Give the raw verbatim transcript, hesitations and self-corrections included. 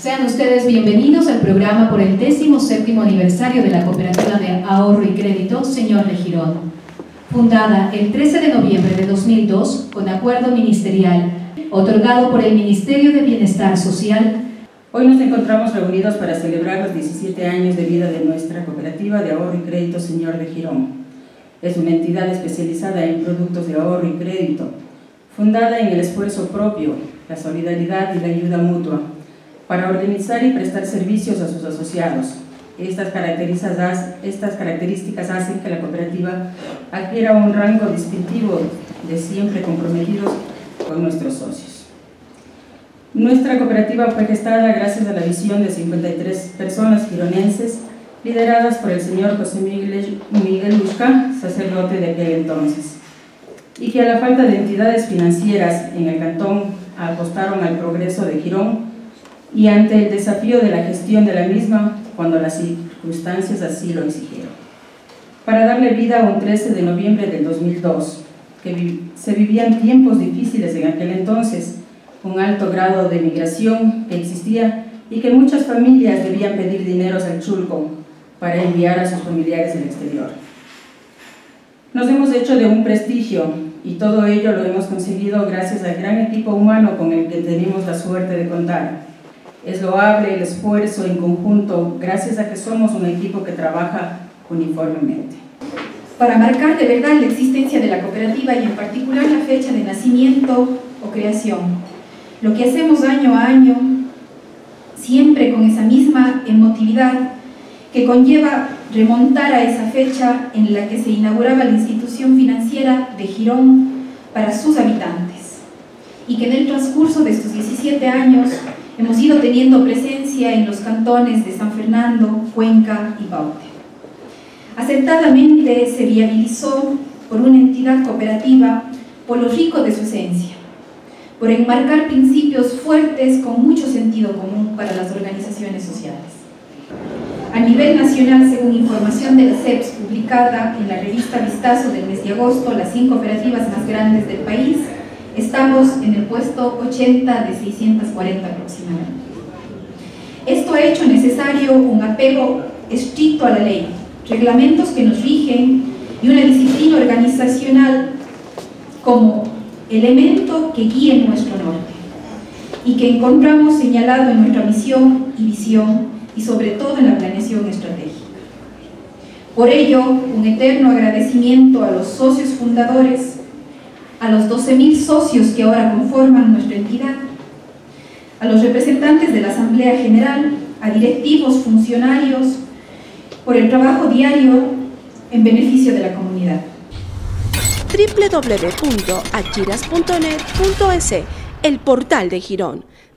Sean ustedes bienvenidos al programa por el decimoséptimo aniversario de la Cooperativa de Ahorro y Crédito Señor de Girón, fundada el trece de noviembre de dos mil dos con acuerdo ministerial, otorgado por el Ministerio de Bienestar Social. Hoy nos encontramos reunidos para celebrar los diecisiete años de vida de nuestra Cooperativa de Ahorro y Crédito Señor de Girón. Es una entidad especializada en productos de ahorro y crédito, fundada en el esfuerzo propio, la solidaridad y la ayuda mutua, para organizar y prestar servicios a sus asociados. Estas características hacen que la cooperativa adquiera un rango distintivo de siempre comprometidos con nuestros socios. Nuestra cooperativa fue gestada gracias a la visión de cincuenta y tres personas gironenses, lideradas por el señor José Miguel Buscá, sacerdote de aquel entonces, y que a la falta de entidades financieras en el cantón apostaron al progreso de Girón, y ante el desafío de la gestión de la misma cuando las circunstancias así lo exigieron. Para darle vida a un trece de noviembre del dos mil dos, que se vivían tiempos difíciles en aquel entonces, un alto grado de migración que existía y que muchas familias debían pedir dineros al Chulco para enviar a sus familiares al exterior. Nos hemos hecho de un prestigio y todo ello lo hemos conseguido gracias al gran equipo humano con el que tenemos la suerte de contar. Es loable el esfuerzo en conjunto gracias a que somos un equipo que trabaja uniformemente. Para marcar de verdad la existencia de la cooperativa y en particular la fecha de nacimiento o creación, lo que hacemos año a año, siempre con esa misma emotividad que conlleva remontar a esa fecha en la que se inauguraba la institución financiera de Girón para sus habitantes, y que en el transcurso de estos diecisiete años hemos ido teniendo presencia en los cantones de San Fernando, Cuenca y Paute. Acertadamente se viabilizó por una entidad cooperativa por lo rico de su esencia, por enmarcar principios fuertes con mucho sentido común para las organizaciones sociales. A nivel nacional, según información de la C E P S publicada en la revista Vistazo del mes de agosto, las cinco cooperativas más grandes del país, estamos en el puesto ochenta de seiscientos cuarenta aproximadamente. Esto ha hecho necesario un apego estricto a la ley, reglamentos que nos rigen y una disciplina organizacional como elemento que guíe nuestro norte y que encontramos señalado en nuestra misión y visión y sobre todo en la planeación estratégica. Por ello, un eterno agradecimiento a los socios fundadores, a los doce mil socios que ahora conforman nuestra entidad, a los representantes de la Asamblea General, a directivos, funcionarios, por el trabajo diario en beneficio de la comunidad. doble ve doble ve doble ve punto achiras punto net punto e c, el portal de Girón.